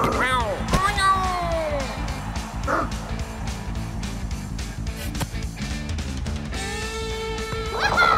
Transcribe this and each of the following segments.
Wow. Oh no! Wow.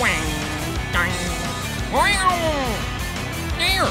There! Wow! There!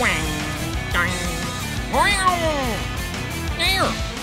Wang, dang, wow! There!